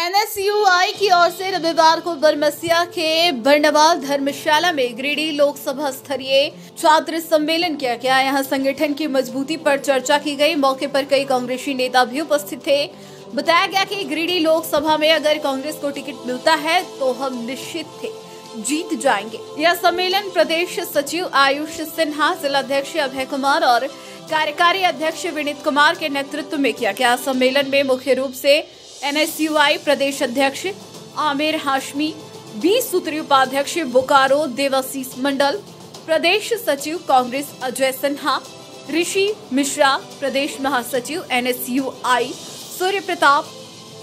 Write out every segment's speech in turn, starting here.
NSUI की ओर से रविवार को बरमसिया के भण्डवाल धर्मशाला में गिरिडीह लोकसभा स्तरीय छात्र सम्मेलन किया गया। यहां संगठन की मजबूती पर चर्चा की गई। मौके पर कई कांग्रेसी नेता भी उपस्थित थे। बताया गया कि गिरिडीह लोकसभा में अगर कांग्रेस को टिकट मिलता है तो हम निश्चित थे जीत जाएंगे। यह सम्मेलन प्रदेश सचिव आयुष सिन्हा, जिलाध्यक्ष अभय कुमार और कार्यकारी अध्यक्ष विनीत कुमार के नेतृत्व में किया गया। सम्मेलन में मुख्य रूप से एनएसयूआई प्रदेश अध्यक्ष आमिर हाशमी, 20 सूत्रीय उपाध्यक्ष बोकारो देवाशीष मंडल, प्रदेश सचिव कांग्रेस अजय सिन्हा, ऋषि मिश्रा, प्रदेश महासचिव एनएसयूआई सूर्य प्रताप,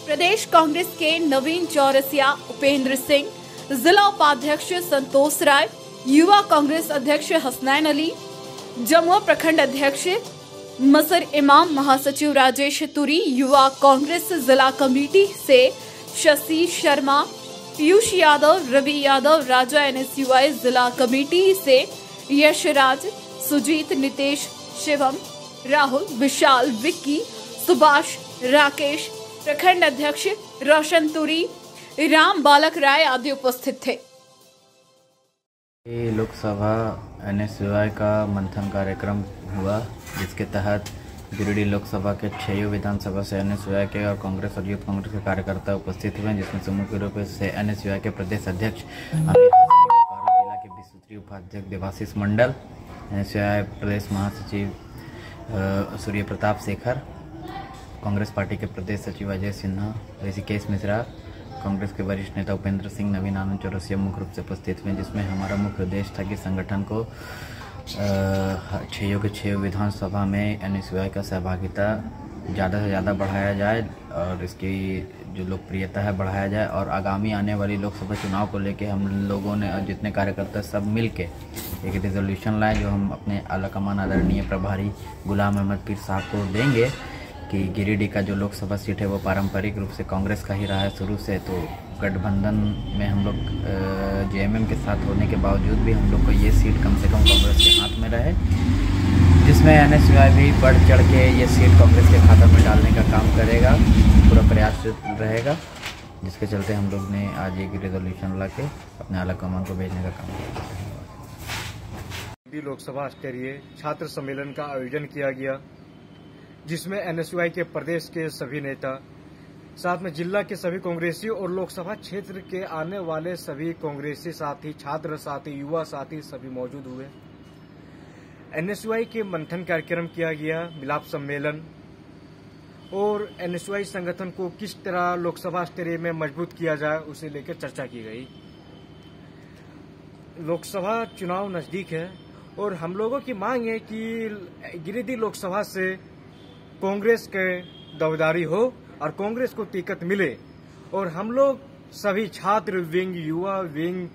प्रदेश कांग्रेस के नवीन चौरसिया, उपेंद्र सिंह, जिला उपाध्यक्ष संतोष राय, युवा कांग्रेस अध्यक्ष हसनैन अली, जमुआ प्रखंड अध्यक्ष मसर इमाम, महासचिव राजेश तुरी, युवा कांग्रेस जिला कमेटी से शशि शर्मा, पीयूष यादव, रवि यादव, राजा एनएसयूआई जिला कमेटी से यशराज, सुजीत, नितेश, शिवम, राहुल, विशाल, विक्की, सुभाष, राकेश, प्रखंड अध्यक्ष रोशन तुरी, राम बालक राय आदि उपस्थित थे। लोकसभा एनएसयूआई का मंथन कार्यक्रम हुआ, जिसके तहत गिरिडीह लोकसभा के 6 विधानसभा से एनएसयूआई के और कांग्रेस और यूथ कांग्रेस के कार्यकर्ता उपस्थित हुए, जिसमें समूह के रूप से एनएसयूआई के प्रदेश अध्यक्ष आमिर हाशमी, जिला के 20 सूत्रीय उपाध्यक्ष देवाशीष मंडल, एनएसयूआई प्रदेश महासचिव सूर्य प्रताप शेखर, कांग्रेस पार्टी के प्रदेश सचिव अजय सिन्हा, राकेश मिश्रा, कांग्रेस के वरिष्ठ नेता उपेंद्र सिंह, नवीन चौरसिया मुख्य रूप से उपस्थित हुए, जिसमें हमारा मुख्य उद्देश्य था कि संगठन को 6 के 6 विधानसभा में एनएसयूआई का सहभागिता ज़्यादा से ज़्यादा बढ़ाया जाए और इसकी जो लोकप्रियता है बढ़ाया जाए। और आगामी आने वाली लोकसभा चुनाव को लेकर हम लोगों ने और जितने कार्यकर्ता सब मिल के एक रेजोल्यूशन लाए, जो हम अपने आला कमान आदरणीय प्रभारी गुलाम अहमद पीर साहब को देंगे कि गिरिडीह का जो लोकसभा सीट है वो पारंपरिक रूप से कांग्रेस का ही रहा है शुरू से। तो गठबंधन में हम लोग जेएमएम के साथ होने के बावजूद भी हम लोग को ये सीट कम से कम कांग्रेस के हाथ में रहे, जिसमें एनएसयूआई भी बढ़ चढ़ के ये सीट कांग्रेस के खाता में डालने का काम करेगा, पूरा प्रयास रहेगा, जिसके चलते हम लोग ने आज एक रेजोल्यूशन ला के अपने आला कमान को भेजने का काम किया। गिरिडीह लोकसभा स्तरीय छात्र सम्मेलन का आयोजन किया गया, जिसमें एनएसयूआई के प्रदेश के सभी नेता, साथ में जिला के सभी कांग्रेसी और लोकसभा क्षेत्र के आने वाले सभी कांग्रेसी साथी, छात्र साथी, युवा साथी सभी मौजूद हुए। एनएसयूआई के मंथन कार्यक्रम किया गया, मिलाप सम्मेलन और एनएसयूआई संगठन को किस तरह लोकसभा स्तरीय में मजबूत किया जाए उसे लेकर चर्चा की गई। लोकसभा चुनाव नजदीक है और हम लोगों की मांग है कि गिरिडीह लोकसभा से कांग्रेस के दावेदारी हो और कांग्रेस को टिकट मिले और हम लोग सभी छात्र विंग, युवा विंग,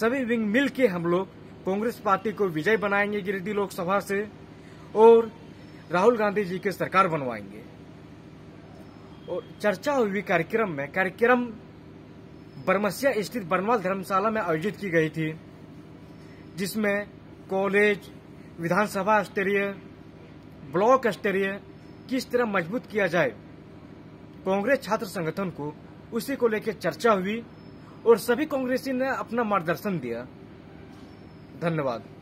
सभी विंग मिलके हम लोग कांग्रेस पार्टी को विजय बनाएंगे गिरिडीह लोकसभा से और राहुल गांधी जी की सरकार बनवाएंगे। और चर्चा हुई कार्यक्रम में, कार्यक्रम बरमसिया स्थित बरमवाल धर्मशाला में आयोजित की गई थी, जिसमें कॉलेज, विधानसभा स्तरीय, ब्लॉक स्तरीय किस तरह मजबूत किया जाए कांग्रेस छात्र संगठन को, उसी को लेकर चर्चा हुई और सभी कांग्रेसी ने अपना मार्गदर्शन दिया। धन्यवाद।